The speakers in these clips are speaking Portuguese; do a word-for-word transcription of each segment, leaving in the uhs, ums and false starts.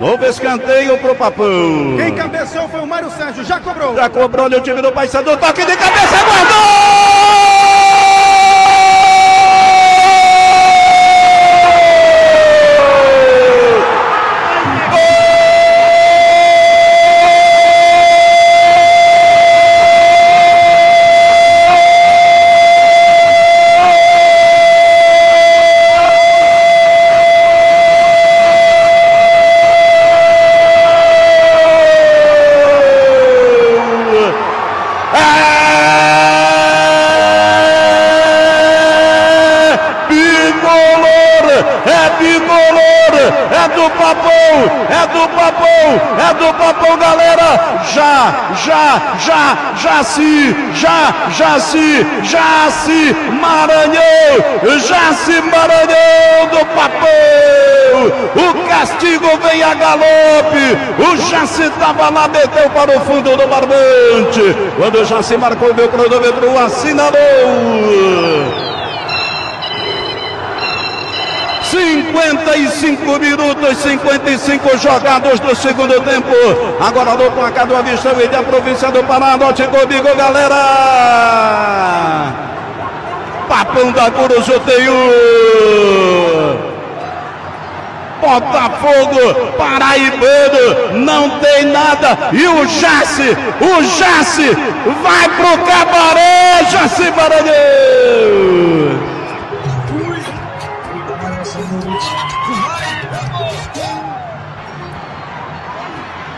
Novo escanteio pro Papão. Quem cabeceou foi o Mário Sérgio. Já cobrou. Já cobrou ali o time do Paysandu. Toque de cabeça. Guardou! Já, já, Jaci, já, Jaci, Jaci Maranhão, Jaci Maranhão do Papão. O castigo vem a galope. O Jaci tava lá, meteu para o fundo do barbante. Quando o Jaci marcou o meu cronômetro, assinalou. cinquenta e cinco minutos, cinquenta e cinco jogados do segundo tempo. Agora no placar do Avistão e da província do Pará. Note comigo, galera. Papão da Curujuteio. Botafogo paraibano, não tem nada. E o Jaci, o Jaci vai pro cabaré, Jaci Maranhão.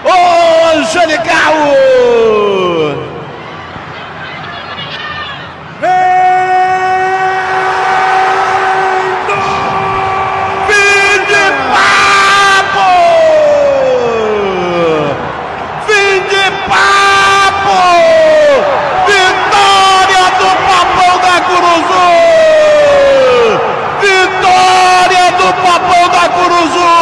Ô, Angelical! Fim de papo! Fim de papo! Vitória do Papão da Curuzu! Vitória do Papão da Curuzu!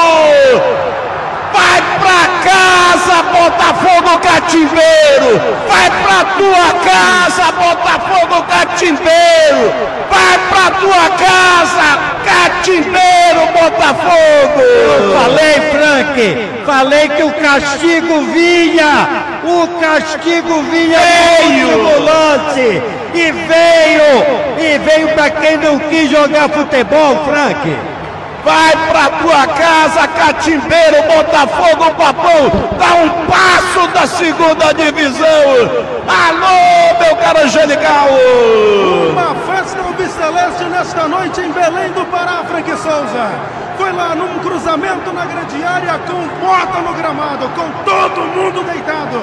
Vai pra casa, Botafogo Catimbeiro! Vai pra tua casa, Botafogo Catimbeiro! Vai pra tua casa, Catimbeiro, Botafogo! Eu falei, Frank, falei que o castigo vinha! O castigo vinha no último lance! E veio! E veio pra quem não quis jogar futebol, Frank! Vai pra tua casa, Catimbeiro, Botafogo, Papão, dá um passo da segunda divisão. Alô, meu caro Angelical! Uma festa albiceleste nesta noite em Belém do Pará, Frank Souza. Foi lá num cruzamento na grande área, com porta no gramado, com todo mundo deitado.